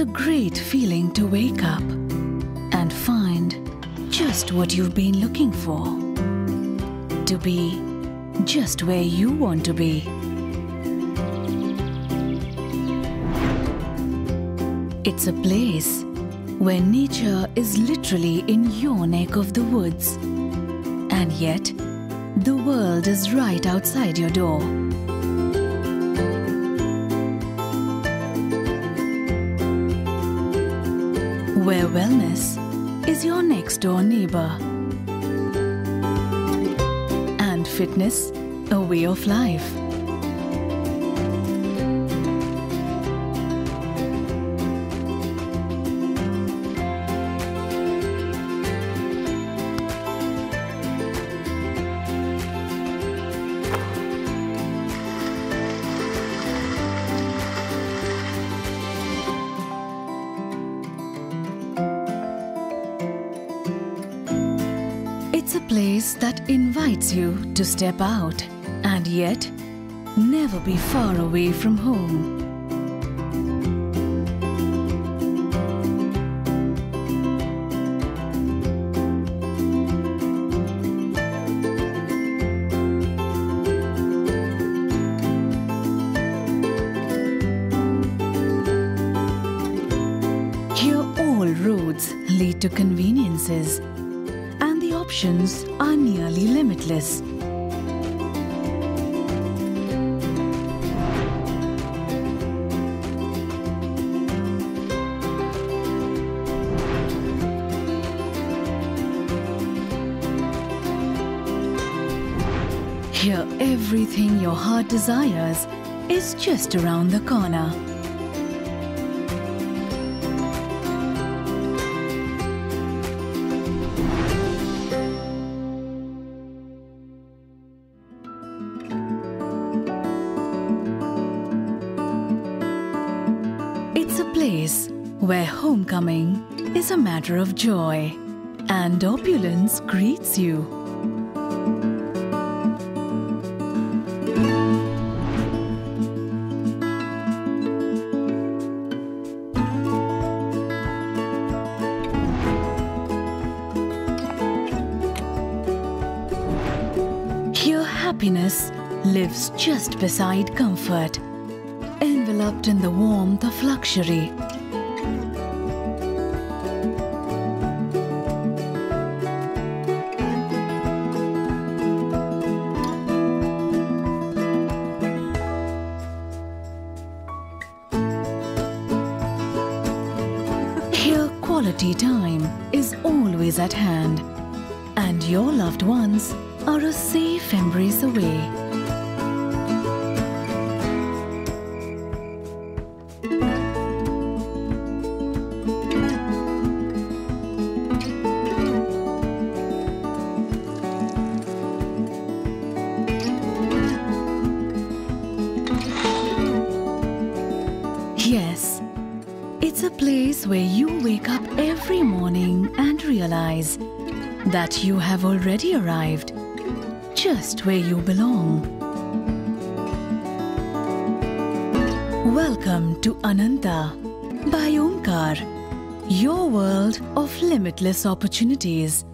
It's a great feeling to wake up and find just what you've been looking for. To be just where you want to be. It's a place where nature is literally in your neck of the woods. And yet, the world is right outside your door. Where wellness is your next door neighbor. And fitness, a way of life. It's a place that invites you to step out and yet never be far away from home. Here all roads lead to conveniences. And the options are nearly limitless. Here, everything your heart desires is just around the corner. It's a place where homecoming is a matter of joy and opulence greets you. Here happiness lives just beside comfort. Enveloped in the warmth of luxury. Here, quality time is always at hand, and your loved ones are a safe embrace away. Yes, it's a place where you wake up every morning and realize that you have already arrived, just where you belong. Welcome to Ananta by Omkar, your world of limitless opportunities.